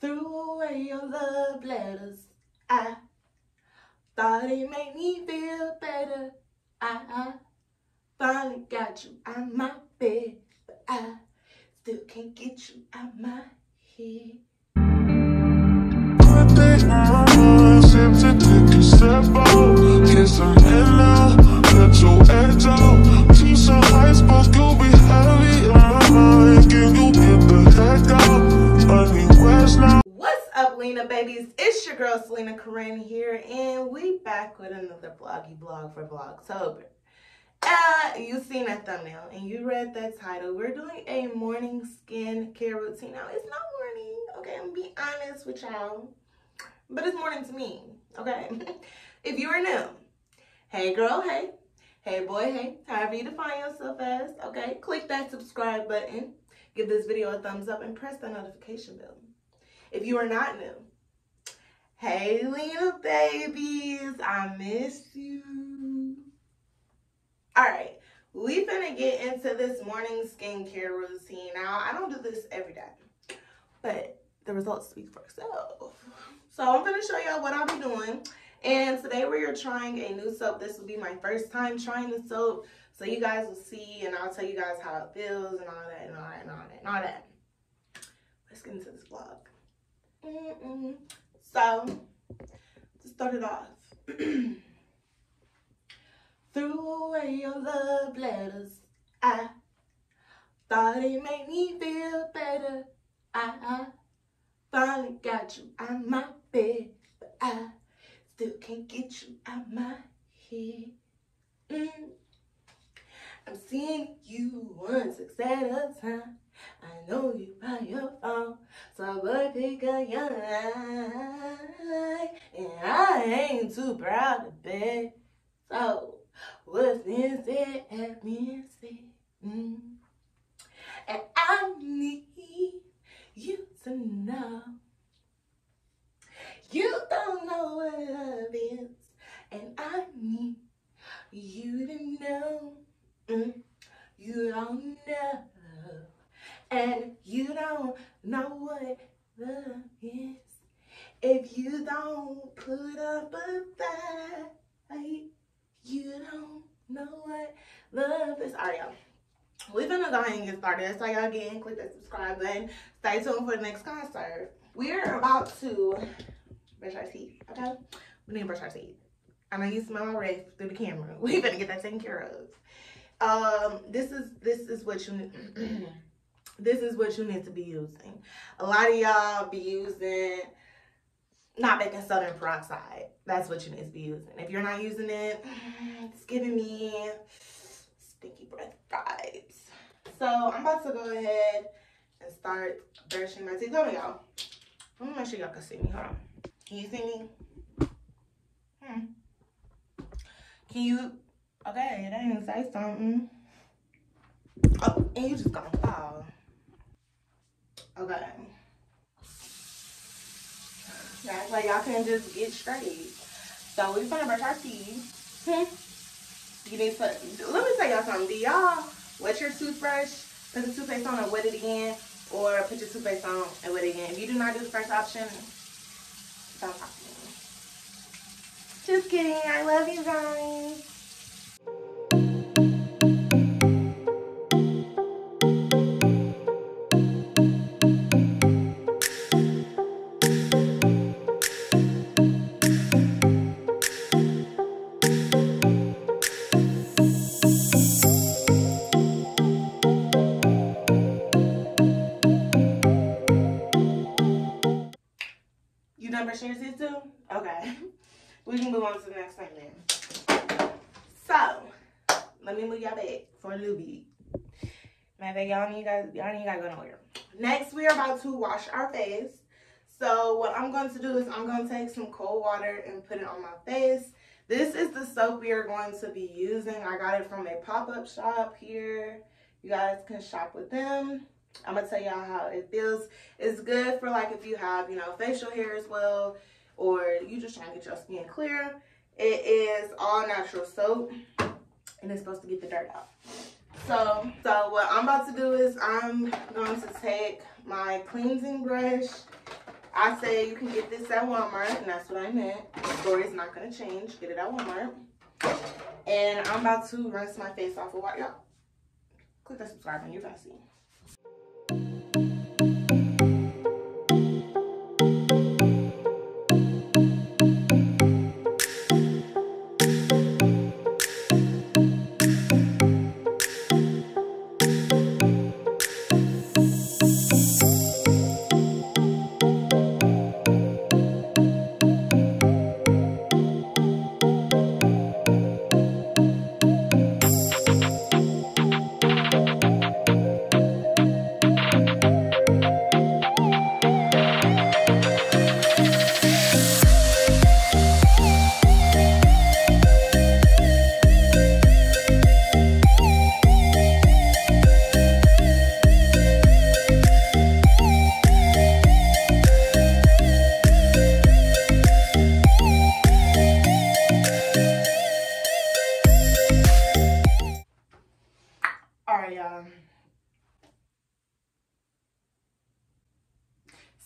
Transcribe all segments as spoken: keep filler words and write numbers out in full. threw away your love letters. I thought it made me feel better. I, I finally got you out my bed, but I still can't get you out my head. I think my heart seems to take a step out. Kiss her head now, let your edge out. Two some high spots could be heavy in my mind. Can you get the heck out? I need rest now. What's up, Lena babies? It's your girl Selena Corinne here, and we back with another vloggy vlog for Vlogtober. Uh, you've seen that thumbnail and you read that title. We're doing a morning skin care routine. Now, it's not morning, okay? I'm gonna be honest with y'all, but it's morning to me, okay? If you are new, hey girl, hey, hey boy, hey, however you define yourself as, okay? Click that subscribe button, give this video a thumbs up, and press that notification bell. If you are not new, hey Lena babies, I miss you. All right, we finna get into this morning skincare routine. Now, I don't do this every day, but the results speak for itself. So I'm gonna show y'all what I'll be doing. And today we are trying a new soap. This will be my first time trying the soap. So you guys will see, and I'll tell you guys how it feels and all that and all that and all that and all that. Let's get into this vlog. Mm-mm. So, to start it off. Threw away your love letters. I thought it made me feel better. I, I finally got you out my bed, but I still can't get you out my head. Mm. I'm seeing you one success at a time. I know you by your phone, so I would pick up your line. And I ain't too proud to beg. So what's inside at me instead? Mm. And I need you to know you don't know what love is, and I need you to know mm. you don't know, and you don't know what love is if you don't put up a fight. You don't know what love is. All right, y'all. We're gonna go ahead and get started. That's all y'all getting. Click that subscribe button. Stay tuned for the next concert. We're about to brush our teeth, okay? We need to brush our teeth. I know you smell already through the camera. We better get that taken care of. Um, this is this is what you need. This is what you need to be using. A lot of y'all be using not baking soda and peroxide. That's what you need to be using. If you're not using it, it's giving me stinky breath vibes. So I'm about to go ahead and start brushing my teeth. Hold on, y'all. Let me make sure y'all can see me. Hold on. Can you see me? Hmm. Can you? Okay, that didn't say something. Oh, and you just gonna fall. Okay. Guys, like y'all can just get straight. So we're gonna brush our teeth. Hmm. You need to, let me tell y'all something. Do y'all wet your toothbrush, put the toothpaste on and wet it again, or put your toothpaste on and wet it again? If you do not do the first option, don't talk to me. Just kidding. I love you guys. Brushing your teeth too? Okay. We can move on to the next segment. So, let me move y'all back for a little bit. My bad, y'all need guys, y'all need gotta go nowhere. Next, we are about to wash our face. So, what I'm going to do is I'm going to take some cold water and put it on my face. This is the soap we are going to be using. I got it from a pop-up shop here. You guys can shop with them. I'm gonna tell y'all how it feels. It's good for like if you have, you know, facial hair as well, or you just trying to get your skin clear. It is all natural soap, and it's supposed to get the dirt out. So, so what I'm about to do is I'm going to take my cleansing brush I say you can get this at Walmart, and that's what I meant. The story is not going to change. Get it at Walmart. And I'm about to rinse my face off with water, y'all. Click that subscribe button, you guys see.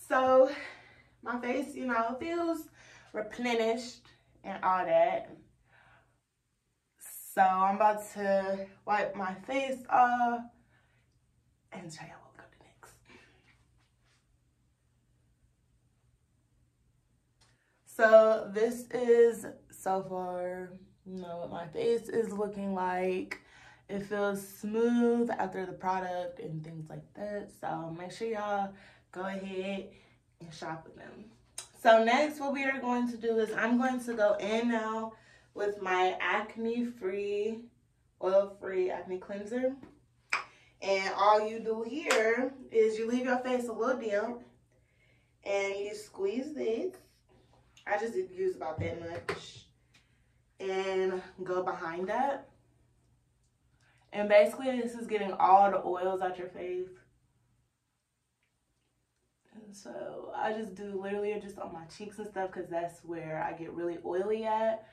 So my face, you know, feels replenished and all that. So I'm about to wipe my face off and show y'all what we're gonna do next. So this is so far, you know, what my face is looking like. It feels smooth after the product and things like that. So make sure y'all go ahead and shop with them. So next, what we are going to do is I'm going to go in now with my acne-free, oil-free acne cleanser. And all you do here is you leave your face a little damp and you squeeze this. I just use about that much. And go behind that. And basically, this is getting all the oils out your face. And so I just do literally just on my cheeks and stuff because that's where I get really oily at.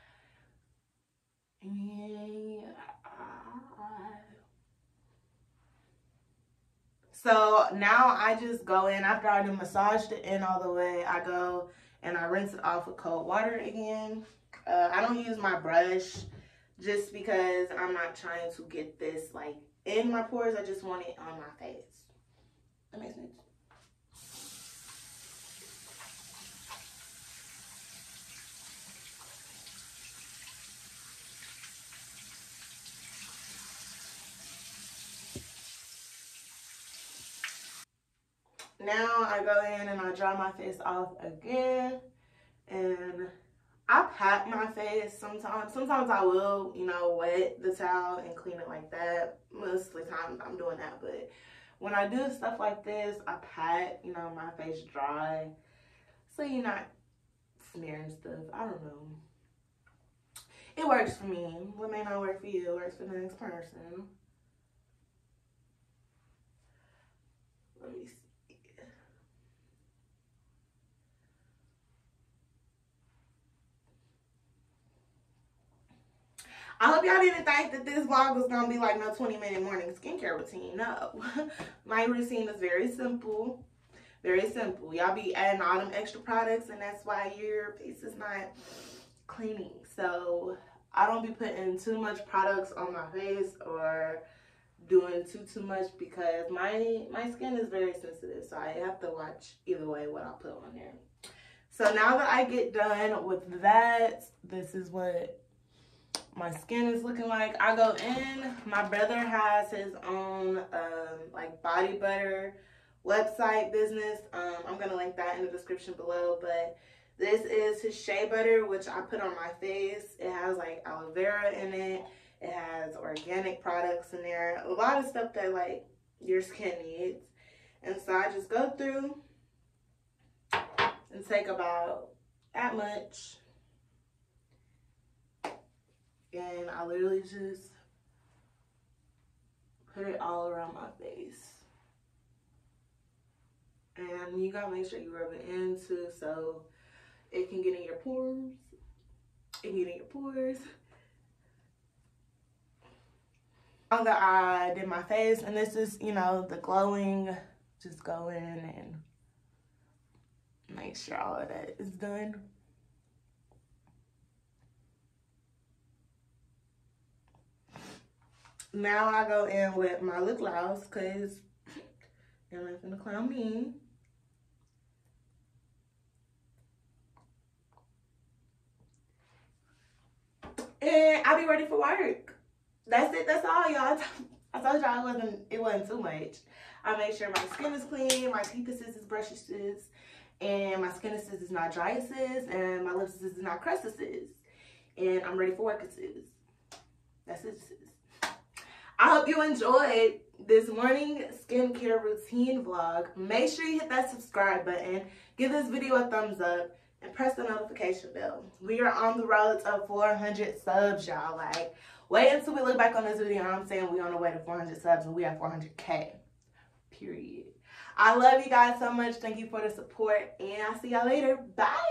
So now I just go in, after I do massage the end all the way, I go and I rinse it off with cold water again. Uh, I don't use my brush just because I'm not trying to get this like in my pores. I just want it on my face. That makes sense. Now I go in and I dry my face off again, and I pat my face sometimes. Sometimes I will, you know, wet the towel and clean it like that. Most of the time I'm doing that, but when I do stuff like this, I pat, you know, my face dry so you're not smearing stuff. I don't know. It works for me. What may not work for you, it works for the next person. Let me see. I hope y'all didn't think that this vlog was going to be like no twenty minute morning skincare routine. No. My routine is very simple. Very simple. Y'all be adding all them extra products and that's why your face is not cleaning. So I don't be putting too much products on my face or doing too, too much because my, my skin is very sensitive. So I have to watch either way what I put on there. So now that I get done with that, this is what my skin is looking like. I go in. My brother has his own um, like body butter website business. Um, I'm going to link that in the description below. But this is his shea butter, which I put on my face. It has like aloe vera in it. It has organic products in there. A lot of stuff that like your skin needs. And so I just go through and take about that much. And I literally just put it all around my face. And you gotta make sure you rub it in too so it can get in your pores. It can get in your pores. Now that I did my face, and this is, you know, the glowing, just go in and make sure all of that is done. Now I go in with my lip gloss because you're not gonna clown me. And I'll be ready for work. That's it, that's all, y'all. I told y'all it wasn't, it wasn't too much. I make sure my skin is clean, my teeth is brushes, and my skin is not dry, and my lips is not crusted, and I'm ready for work. That's it. I hope you enjoyed this morning skincare routine vlog. Make sure you hit that subscribe button, give this video a thumbs up, and press the notification bell. We are on the road to four hundred subs, y'all. Like, wait until we look back on this video. I'm saying we on the way to four hundred subs and we at four hundred K, period. I love you guys so much. Thank you for the support, and I'll see y'all later. Bye.